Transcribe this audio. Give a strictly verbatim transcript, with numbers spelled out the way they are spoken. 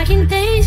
I can taste.